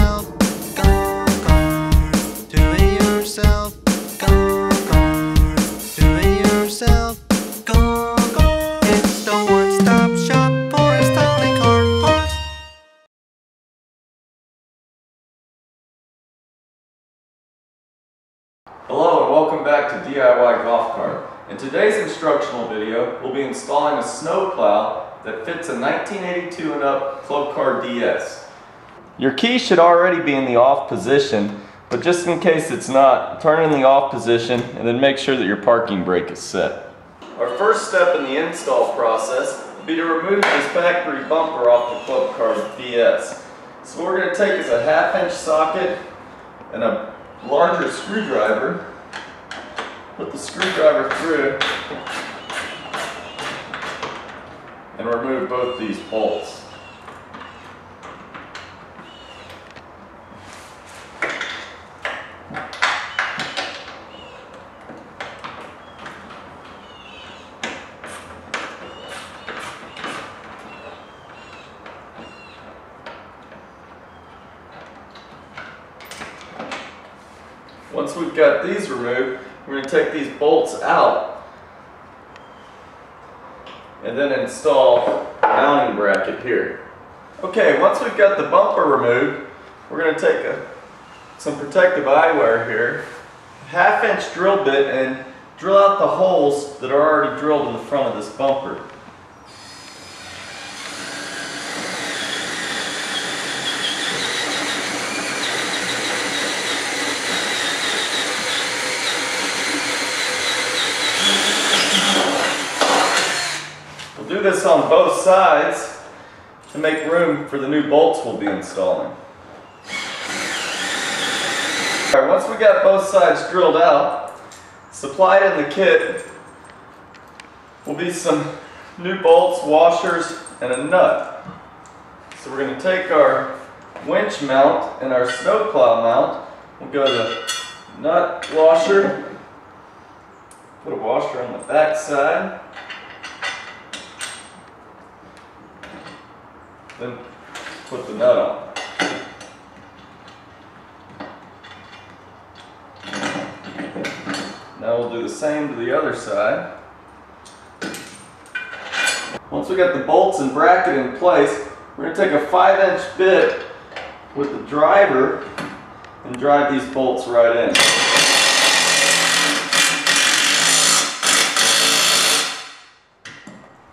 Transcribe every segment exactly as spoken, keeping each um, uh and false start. yourself, car, car. Do it yourself, car, car. Do it yourself, car, car. It's the one-stop shop for installing car parts. Hello and welcome back to D I Y Golf Cart. In today's instructional video, we'll be installing a snow plow that fits a nineteen eighty-two and up Club Car D S. Your key should already be in the off position, but just in case it's not, turn in the off position and then make sure that your parking brake is set. Our first step in the install process will be to remove this factory bumper off the Club Car D S. So what we're going to take is a half inch socket and a larger screwdriver, put the screwdriver through, and remove both these bolts. Once we've got these removed, we're going to take these bolts out and then install the mounting bracket here. Okay, once we've got the bumper removed, we're going to take a, some protective eyewear here, half inch drill bit, and drill out the holes that are already drilled in the front of this bumper. Do this on both sides to make room for the new bolts we'll be installing. All right, once we got both sides drilled out, supplied in the kit will be some new bolts, washers, and a nut. So we're going to take our winch mount and our snowplow mount. We'll go to nut washer, put a washer on the back side. Then put the nut on. Now we'll do the same to the other side. Once we got the bolts and bracket in place, we're going to take a five inch bit with the driver and drive these bolts right in.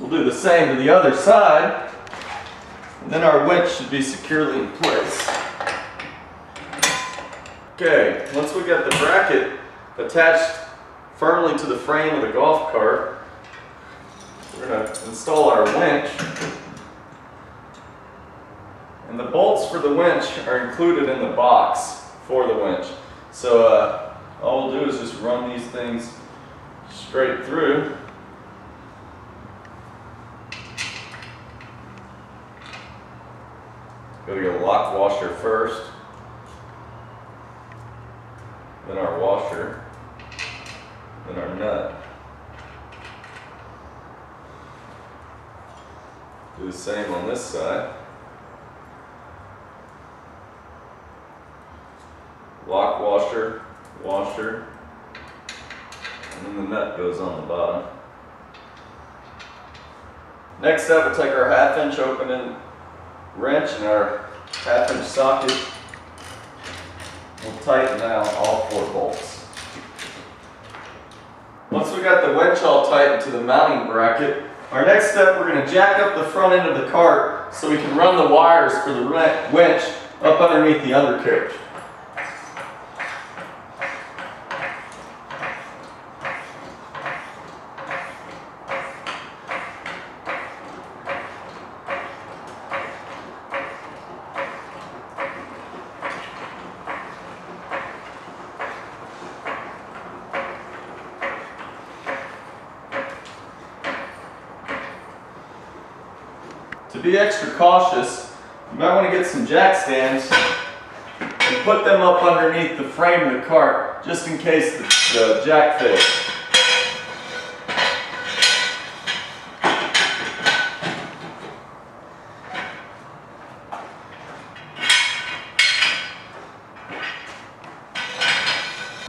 We'll do the same to the other side. Then our winch should be securely in place. Okay, once we got the bracket attached firmly to the frame of the golf cart, we're going to install our winch. And the bolts for the winch are included in the box for the winch. So uh, all we'll do is just run these things straight through. Go to your lock washer first, then our washer, then our nut. Do the same on this side. Lock washer, washer, and then the nut goes on the bottom. Next up, we'll take our half inch open end wrench and our half inch socket. We'll tighten out all four bolts. Once we got the winch all tightened to the mounting bracket, our next step, we're going to jack up the front end of the cart so we can run the wires for the winch up underneath the undercarriage. To be extra cautious, you might want to get some jack stands and put them up underneath the frame of the cart just in case the, the jack fails.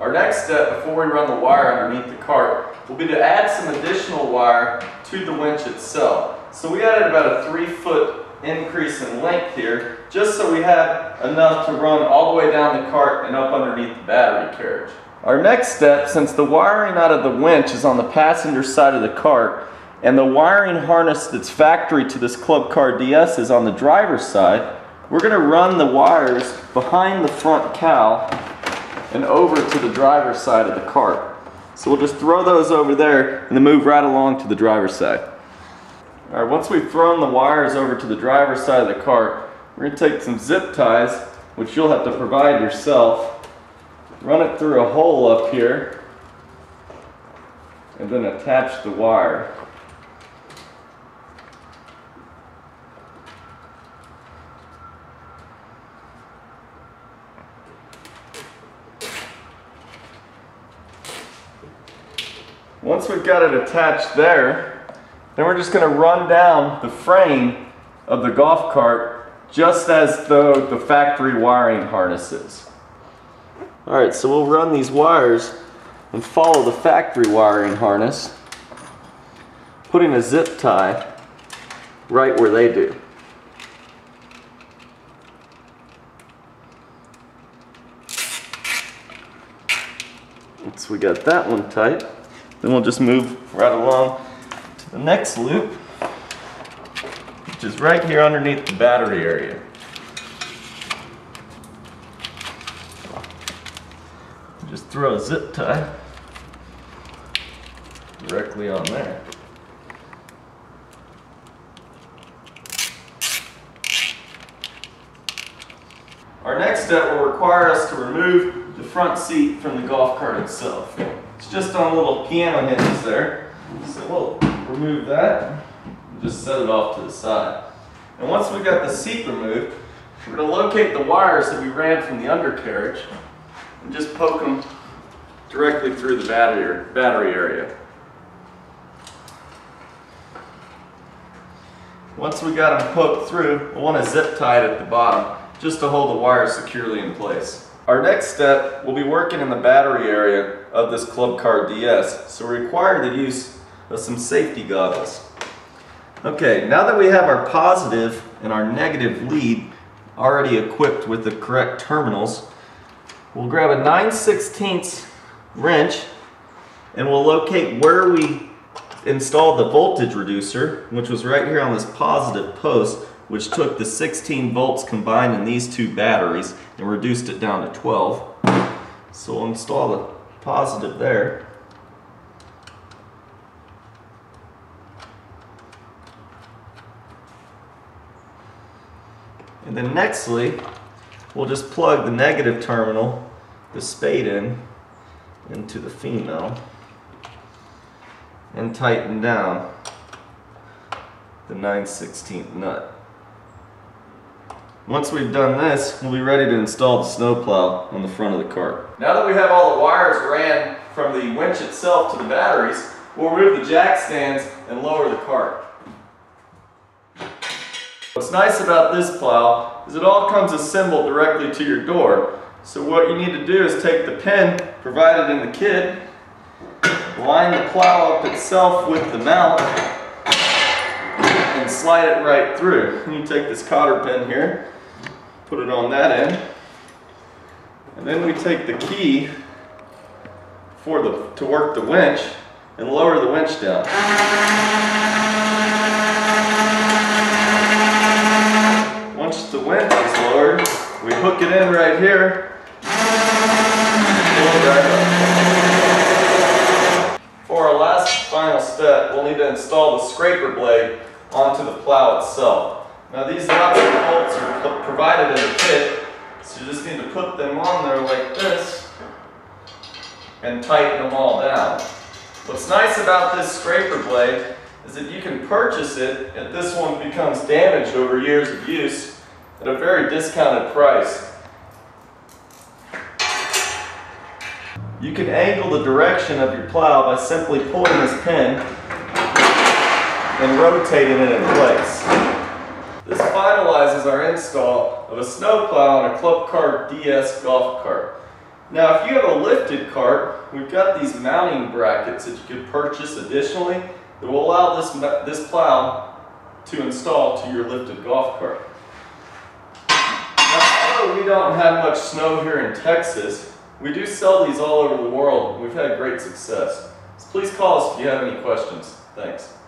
Our next step before we run the wire underneath the cart will be to add some additional wire to the winch itself. So we added about a three foot increase in length here just so we have enough to run all the way down the cart and up underneath the battery carriage. Our next step, since the wiring out of the winch is on the passenger side of the cart and the wiring harness that's factory to this Club Car D S is on the driver's side, we're going to run the wires behind the front cowl and over to the driver's side of the cart. So we'll just throw those over there and then move right along to the driver's side. Alright, once we've thrown the wires over to the driver's side of the cart, we're going to take some zip ties, which you'll have to provide yourself, run it through a hole up here, and then attach the wire. Once we've got it attached there, then we're just going to run down the frame of the golf cart just as though the factory wiring harness is. Alright, so we'll run these wires and follow the factory wiring harness, putting a zip tie right where they do. Once we got that one tight, then we'll just move right along the next loop, which is right here underneath the battery area. Just throw a zip tie directly on there. Our next step will require us to remove the front seat from the golf cart itself. It's just on little piano hinges there, so we'll remove that and just set it off to the side. And once we've got the seat removed, we're going to locate the wires that we ran from the undercarriage and just poke them directly through the battery, battery area. Once we got them poked through, we'll want to zip tie it at the bottom just to hold the wire securely in place. Our next step will be working in the battery area of this Club Car D S, so we're required to use some safety goggles. Okay, now that we have our positive and our negative lead already equipped with the correct terminals, we'll grab a nine sixteenths wrench and we'll locate where we installed the voltage reducer, which was right here on this positive post, which took the sixteen volts combined in these two batteries and reduced it down to twelve. So we'll install the positive there. And then nextly, we'll just plug the negative terminal, the spade in, into the female and tighten down the nine sixteenths nut. Once we've done this, we'll be ready to install the snowplow on the front of the cart. Now that we have all the wires ran from the winch itself to the batteries, we'll remove the jack stands and lower the cart. What's nice about this plow is it all comes assembled directly to your door. So what you need to do is take the pin provided in the kit, line the plow up itself with the mount, and slide it right through. You take this cotter pin here, put it on that end, and then we take the key for the to work the winch and lower the winch down. The winch is lowered, we hook it in right here, right up. For our last final step, we'll need to install the scraper blade onto the plow itself. Now these nuts and bolts are provided in the kit, so you just need to put them on there like this and tighten them all down. What's nice about this scraper blade is that you can purchase it if this one becomes damaged over years of use, at a very discounted price. You can angle the direction of your plow by simply pulling this pin and rotating it in place. This finalizes our install of a snowplow on a Club Car D S golf cart. Now, if you have a lifted cart, we've got these mounting brackets that you can purchase additionally that will allow this, this plow to install to your lifted golf cart. Now, although we don't have much snow here in Texas, we do sell these all over the world. We've had great success. So please call us if you have any questions. Thanks.